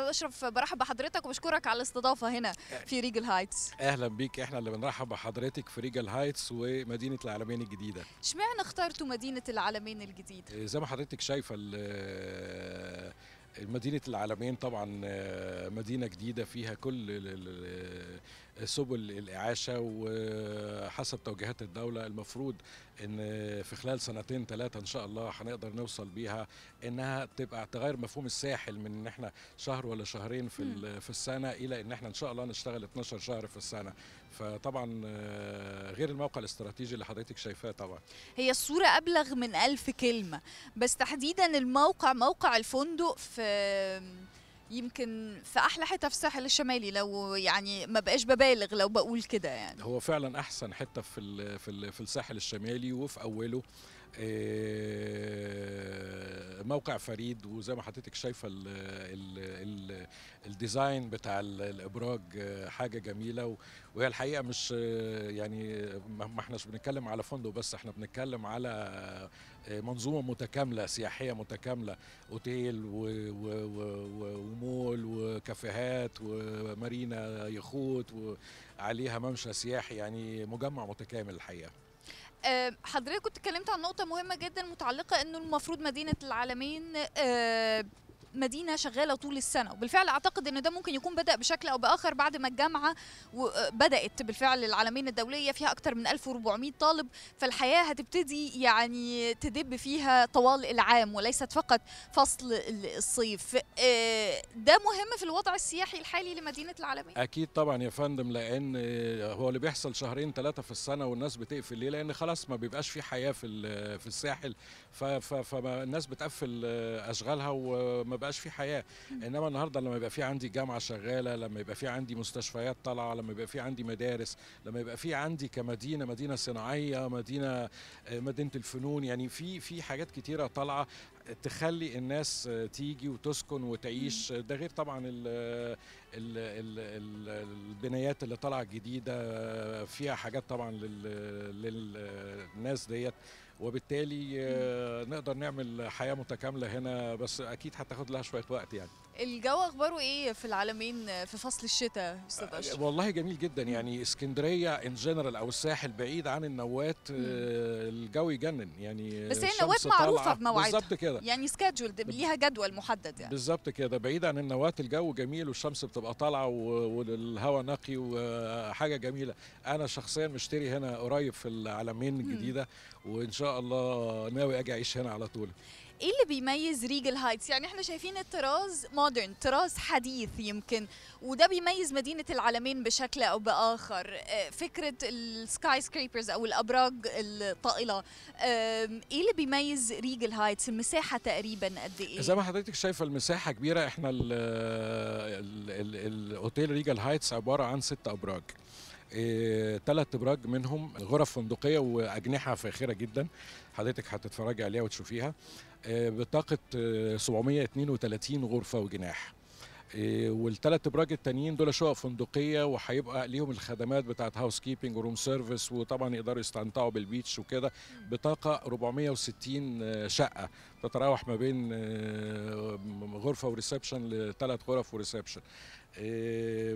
أشرف برحب بحضرتك وبشكرك على الاستضافة هنا في ريجل هايتس. أهلا بيك، احنا اللي بنرحب بحضرتك في ريجل هايتس ومدينة العلمين الجديدة. اشمعنى اخترتوا مدينة العلمين الجديدة؟ زي ما حضرتك شايفة مدينة العلمين طبعا مدينة جديدة فيها كل سبل الإعاشة، وحسب توجيهات الدولة المفروض إن في خلال سنتين ثلاثة إن شاء الله هنقدر نوصل بيها إنها تبقى تغير مفهوم الساحل من إن إحنا شهر ولا شهرين في السنة إلى إن إحنا إن شاء الله نشتغل 12 شهر في السنة. فطبعا غير الموقع الاستراتيجي اللي حضرتك شايفاه، طبعا هي الصورة أبلغ من 1000 كلمة، بس تحديدا الموقع، موقع الفندق يمكن في احلى حته في الساحل الشمالي، لو يعني ما بقاش ببالغ لو بقول كده، يعني هو فعلا احسن حته في الساحل الشمالي، وفي اوله موقع فريد، وزي ما حضرتك شايفه الديزاين بتاع الابراج حاجه جميله. وهي الحقيقه مش يعني ما احناش بنتكلم على فندق بس، احنا بنتكلم على منظومه متكامله سياحيه متكامله، اوتيل ومول وكافيهات ومارينا يخوت وعليها ممشى سياحي، يعني مجمع متكامل الحقيقه. حضرتك كنت اتكلمت عن نقطة مهمة جدا متعلقة انه المفروض مدينة العلمين مدينة شغالة طول السنة، وبالفعل اعتقد ان ده ممكن يكون بدأ بشكل او باخر بعد ما الجامعة بدأت. بالفعل العلمين الدولية فيها اكتر من 1400 طالب، فالحياة هتبتدي يعني تدب فيها طوال العام وليست فقط فصل الصيف. ده مهم في الوضع السياحي الحالي لمدينة العلمين. اكيد طبعا يا فندم، لان هو اللي بيحصل شهرين ثلاثة في السنة والناس بتقفل ليه؟ لان خلاص ما بيبقاش في حياة في الساحل، فالناس بتقفل اشغالها وما بقاش في حياه. انما النهارده لما يبقى في عندي جامعه شغاله، لما يبقى في عندي مستشفيات طالعه، لما يبقى في عندي مدارس، لما يبقى في عندي كمدينه مدينه صناعيه، مدينه الفنون، يعني في حاجات كتيره طالعه تخلي الناس تيجي وتسكن وتعيش. ده غير طبعا البنايات اللي طالعه جديده فيها حاجات طبعا للناس ديت، وبالتالي نقدر نعمل حياة متكاملة هنا، بس أكيد هتاخد لها شوية وقت. يعني الجو أخباره إيه في العلمين في فصل الشتاء أستاذ أشرف؟ والله جميل جدا، يعني اسكندرية إن جنرال أو الساحل بعيد عن النوات، الجو يجنن يعني، بس هي النوات معروفة بمواعيدها بالظبط كده، يعني سكادجول ليها جدول محدد يعني بالظبط كده. بعيد عن النوات الجو جميل، والشمس بتبقى طالعة والهواء نقي وحاجة جميلة. أنا شخصيا مشتري هنا قريب في العلمين الجديدة، وإن شاء الله ناوي اجي اعيش هنا على طول. ايه اللي بيميز ريجل هايتس؟ يعني احنا شايفين الطراز مودرن، طراز حديث يمكن، وده بيميز مدينة العلمين بشكل او باخر. فكرة السكاي سكريبرز او الابراج الطائلة، ايه اللي بيميز ريجل هايتس؟ المساحة تقريبا قد ايه؟ زي ما حضرتك شايفة المساحة كبيرة. احنا الاوتيل ريجل هايتس عبارة عن 6 ابراج، 3 ابراج منهم غرف فندقيه واجنحه فاخره جدا، حضرتك هتتفرجي عليها وتشوفيها، بطاقه 732 غرفه وجناح. والثلاث ابراج التانيين دول شقق فندقيه، وهيبقى ليهم الخدمات بتاعت هاوس كيبنج وروم سيرفيس، وطبعا يقدروا يستمتعوا بالبيتش وكده. بطاقه 460 شقه تتراوح ما بين غرفه وريسبشن لثلاث غرف وريسبشن.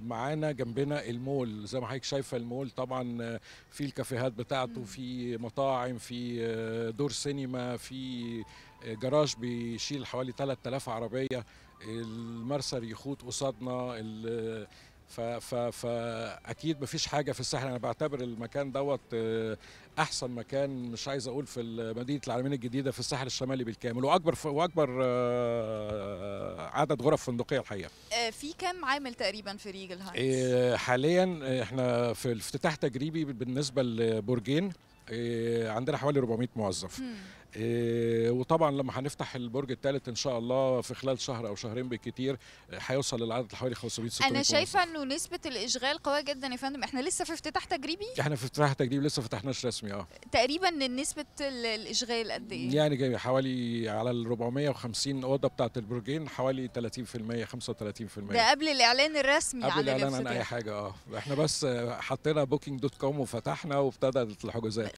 معانا جنبنا المول، زي ما حضرتك شايفه المول طبعا في الكافيهات بتاعته، في مطاعم، في دور سينما، في جراج بيشيل حوالي 3000 عربيه، المرسى يخوت قصادنا. فاكيد مفيش حاجه في الساحل، انا بعتبر المكان دوت احسن مكان، مش عايز اقول في مدينه العلمين الجديده، في الساحل الشمالي بالكامل، واكبر عدد غرف فندقيه الحقيقه. في كام عامل تقريبا في ريجل هايتس؟ حاليا احنا في الافتتاح تجريبي بالنسبه لبرجين، عندنا حوالي 400 موظف. وطبعا لما هنفتح البرج الثالث ان شاء الله في خلال شهر او شهرين بالكتير، هيوصل للعدد حوالي 500 600. انا شايفه انه نسبه الاشغال قويه جدا يا فندم. احنا لسه في افتتاح تجريبي، لسه فتحناش رسمي. تقريبا نسبه الاشغال قد ايه؟ يعني جاي حوالي على ال 450 اوضه بتاعه البرجين، حوالي 30% 35%. ده قبل الاعلان الرسمي، قبل الاعلان عن اي حاجه. احنا بس حطينا Booking.com وفتحنا وابتدت الحجوزات.